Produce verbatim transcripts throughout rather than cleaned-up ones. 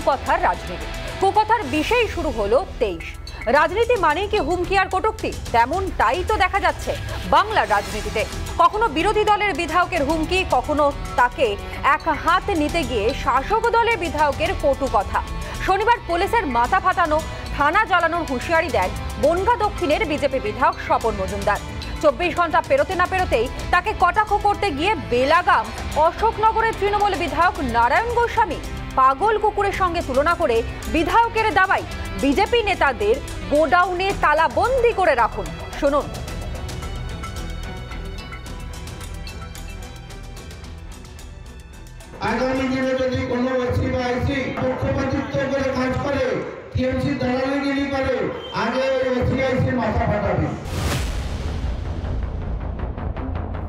कूकथार राजनीति कूकथार विषय शुरू हलो तेईस राजनीति मानेই কি হুমকি আর কটুক্তি তেমনটাই তো দেখা যাচ্ছে বাংলার রাজনীতিতে। কখনো বিরোধী দলের বিধায়কের হুমকি, কখনো তাকে এক হাত নিতে গিয়ে শাসক দলের বিধায়কের কটু কথা। শনিবার পুলিশের মাথা ফাটানো, থানা জ্বালানোর হুঁশিয়ারি দেন বনগাঁ দক্ষিণের বিজেপি বিধায়ক স্বপন মজুমদার। চব্বিশ ঘন্টা পেরোতে না পেরোতেই তাকে কটাক্ষ করতে গিয়ে বেলাগাম অশোকনগরের তৃণমূল বিধায়ক নারায়ণ গোস্বামী পাগল কুকুরের সঙ্গে তুলনা করে বিধায়কের দাবাই বিজেপি নেতাদের গোডাউনে তালাবন্দি করে রাখুন। শুনুন। আগামী দিনে যদি কোনো ব্যক্তি বা আইসি পক্ষপাতিত্ব করে কাজ করে, টিএমসি দালালগিরি করে, আগে ওই ব্যক্তি আইসি মাথা ফাটাবে।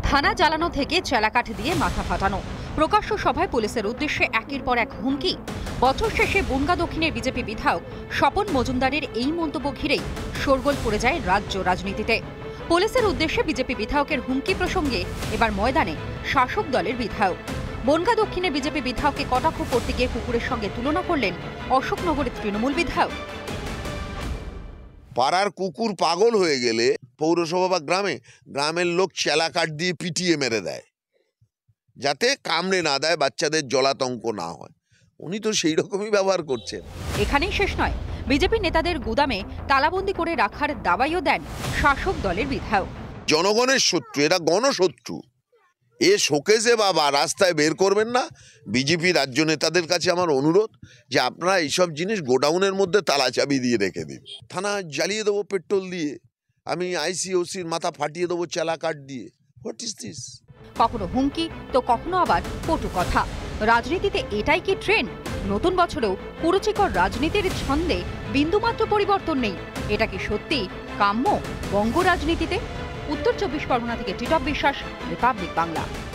থানা জ্বালানো থেকে চেলাকাঠি দিয়ে মাথা ফাটানো, প্রকাশ্য সভায় পুলিশের উদ্দেশ্যে একের পর এক হুমকি। বছর শেষে বনগাঁ দক্ষিণের বিজেপি বিধায়ক স্বপন মজুমদারের এই মন্তব্য ঘিরেই শোরগোল পড়ে যায় রাজ্য রাজনীতিতে। পুলিশের উদ্দেশ্যে বিজেপি বিধায়কের হুমকি প্রসঙ্গে এবার ময়দানে শাসক দলের বিধায়ক। বনগাঁ দক্ষিণে বিজেপি বিধায়ককে কটাক্ষ করতে গিয়ে কুকুরের সঙ্গে তুলনা করলেন অশোকনগরের তৃণমূল বিধায়ক। পাড়ার কুকুর পাগল হয়ে গেলে পৌরসভা বা গ্রামে গ্রামের লোক চেলা কাঠ দিয়ে পিটিয়ে মেরে দেয় যাতে কামড়ে না দেয়, বাচ্চাদের জলাতঙ্ক না হয়। উনি তো সেই রকমই ব্যবহার করছেন। এখানেই শেষ নয়, বিজেপি নেতাদের গুদামে তালাবন্দি করে রাখার দাবাইও দেন শাসক দলের বিধায়ক। জনগণের শত্রু, এরা গণশত্রু। এ শোকেজে বাবা রাস্তায় বের করবেন না। বিজেপি রাজ্য নেতাদের কাছে আমার অনুরোধ যে আপনারা এইসব জিনিস গোডাউনের মধ্যে তালা চাবি দিয়ে রেখে দিন। থানা জ্বালিয়ে দেবো পেট্রোল দিয়ে, আমি আইসিওসির মাথা ফাটিয়ে দেবো চেলা কাঠ দিয়ে। What is this? কখনো হুমকি তো কখনো আবার কটু কথা। রাজনীতিতে এটাই কি ট্রেন্ড? নতুন বছরেও কুরুচিকর রাজনীতির ছন্দে বিন্দুমাত্র পরিবর্তন নেই। এটা কি সত্যি কাম্য বঙ্গ রাজনীতিতে? উত্তর চব্বিশ পরগনা থেকে টিটপ বিশ্বাস, রিপাবলিক বাংলা।